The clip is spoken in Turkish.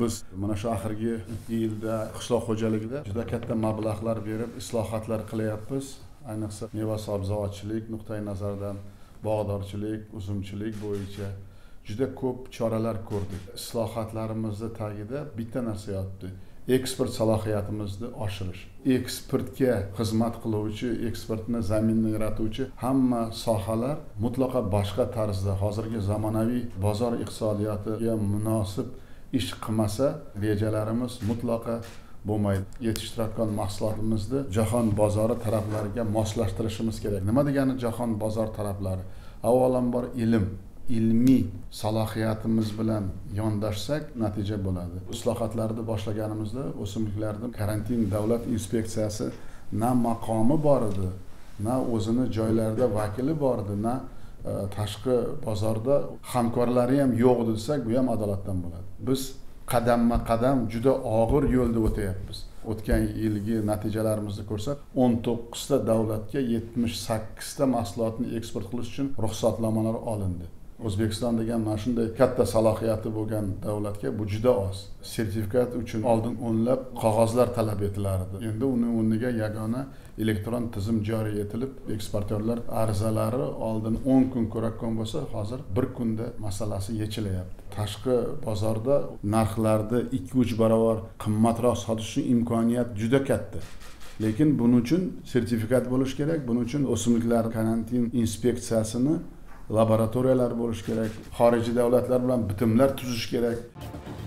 Biz mana shu oxirgi 2 yilda qishloq xo'jaligida juda katta mablag'lar berib islohotlar qilyapmiz. Ayniqsa meva-sabzavotchilik nuqtai nazaridan bog'dorchilik, uzumchilik bo'yicha juda ko'p choralar ko'rdik. Islohotlarimizning tagida bitta narsa yotdi. Eksport salohiyatimizni oshirish. Eksportga xizmat qiluvchi, eksportni zaminni yaratuvchi hamma sohalar mutlaqo boshqa tarzda hozirgi zamonaviy bozor iqtisodiyotiga munosib ish qilmasa rejalarimiz mutlaqo bo'lmaydi. Yetishtirayotgan mahsulotimizni jahon bozori talablariga moslashtirishimiz kerak. Nima degani jahon bozor talablari? Avvalambor ilmiy salohiyatimiz bilan yondashsak natija bo'ladi. Islohotlarni boshlaganimizda o'simliklarni karantin davlat inspeksiyasi na maqomi bor edi, na o'zini joylarida vakili bor edi, na tashqi bozorda hamkorlari ham yo'q desak, bu ham adolatdan bo'ladi. Biz qadamma-qadam juda og'ir yo'lda o'tyapmiz. O'tgan yilgi natijalarimizni ko'rsat, 19 ta davlatga 78 ta mahsulotni eksport qilish uchun ruxsatnomalar olindi. O'zbekiston degan mana shunday katta salohiyati bo'lgan davlatga bu juda oz. Sertifikat uchun oldin o'nlab qog'ozlar talab etilardi. Endi uni o'rniga yagona elektron tizim joriy etilib, eksportyorlar arzalari oldin 10 kun ko'rakon bo'lsa, hozir 1 kunda masalasi yechilyapti. Tashqi bozorda narxlarni 2-3 barobar qimmatroq sotish imkoniyat juda katta. Lekin buning uchun sertifikat bo'lish kerak, buning uchun o'simliklar karantin inspeksiyasini laboratoriyalar bo'lish kerak, xorijiy davlatlar bilan bitimlar tuzish kerak.